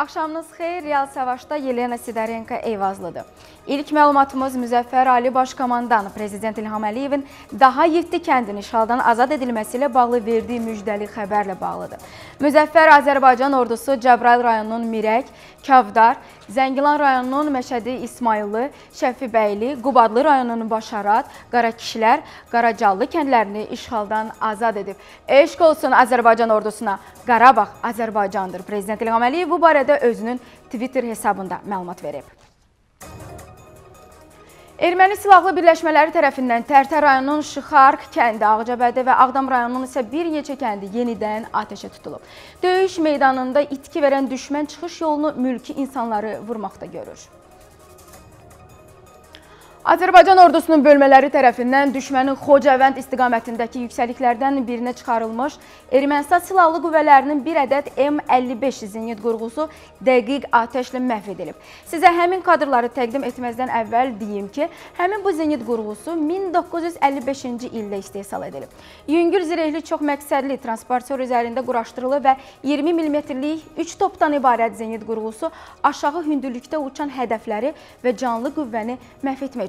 Axşamınız xeyir, Real Savaşda Yelena Sidorenko Eyvazlıdır. İlk məlumatımız Müzəffər Ali Başkomandan Prezident İlham Əliyevin daha 7 kəndin işğaldan azad edilməsi ilə bağlı verdiyi müjdəli xəbərlə bağlıdır. Müzəffər Azərbaycan ordusu Cəbrayıl rayonunun Mirək, Kavdar, Zəngilan rayonunun Məşədi İsmaylı, Şəfi Bəyli, Qubadlı rayonunun Başarat, Qara Kişilər, Qaracallı kəndlərini işğaldan azad edib. Eşq olsun Azərbaycan ordusuna, Qarabağ Azərbaycandır. Prezident İlham Əliyev bu barədə özünün Twitter hesabında məlumat verib. Erməni silahlı birləşmələri tərəfindən Tərtər rayonunun Şıxarq kəndi, Ağcaqəbədi və Ağdam rayonunun isə bir neçə kəndi yenidən ateşə tutulub. Döyüş meydanında itki verən düşmən çıxış yolunu mülki insanları vurmaqda görür. Azərbaycan ordusunun bölmələri tərəfindən düşmənin Xocavənd istiqamətindəki yüksəliklərdən birinə çıxarılmış Ermənistan Silahlı Qüvvələrinin bir ədəd M55 zenit qurğusu dəqiq atəşlə məhv edilib. Sizə həmin kadrları təqdim etməzdən əvvəl deyim ki, həmin bu zenit qurğusu 1955-ci ildə istehsal edilib. Yüngül zirehli çox məqsədli transportör üzərində quraşdırılı və 20 mm-lik 3 topdan ibarət zenit qurğusu aşağı hündürlükdə uçan hədəfləri və canlı qüvvəni məhv etmək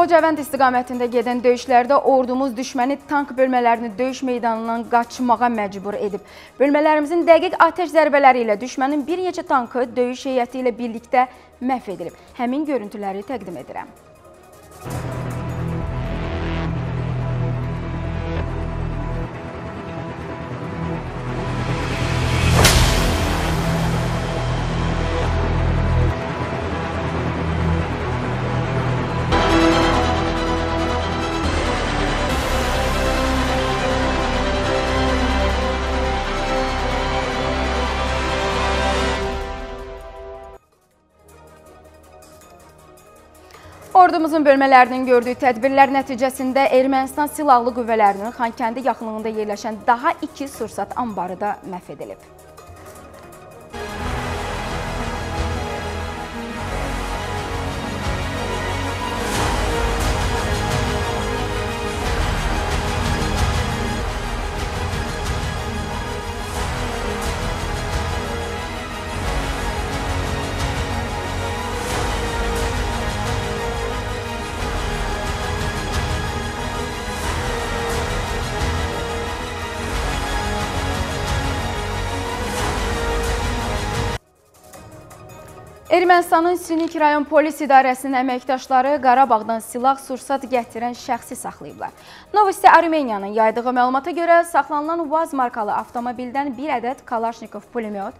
Xocavənd istiqamətində gedən döyüşlərdə ordumuz düşməni tank bölmələrini döyüş meydanından qaçmağa məcbur edib. Bölmələrimizin dəqiq atəş zərbələri ilə düşmənin bir neçə tankı döyüş heyəti ilə birlikdə məhv edilib. Həmin görüntüləri təqdim edirəm. Ordumuzun bölmələrinin gördüyü tədbirlər nəticəsində Ermənistan Silahlı Qüvvələrinin Xankəndi yaxınlığında yerləşən daha 2 sursat ambarı da məhv edilib. Ermənistanın Sünik rayon polis idarəsinin əməkdaşları Qarabağdan silah-sursat gətirən şəxsi saxlayıblar. Novosti Armeniyanın yaydığı məlumata görə saxlanılan VAZ markalı avtomobildən bir ədəd Kalashnikov pulemyot,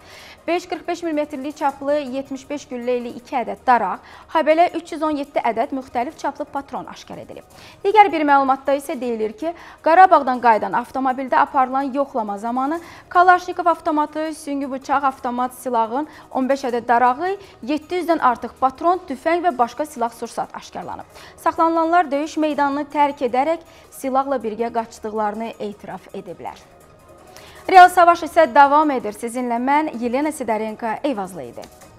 545 mm çaplı 75 güllə ilə 2 ədəd daraq, habelə 317 ədəd müxtəlif çaplı patron aşkar edilib. Digər bir məlumatda isə deyilir ki, Qarabağdan qayıdan avtomobildə aparılan yoxlama zamanı Kalashnikov avtomatı, süngü bıçaq, avtomat silahın 15 ədəd darağı, 700-dən artıq patron, tüfəng və başqa silah-sursat aşkarlanıb. Saxlanılanlar döyüş meydanını tərk edərək silahla birgə qaçdıqlarını etiraf ediblər. Real Savaş isə davam edir. Sizinlə mən Yelena Sidorenko Eyvazlı idi.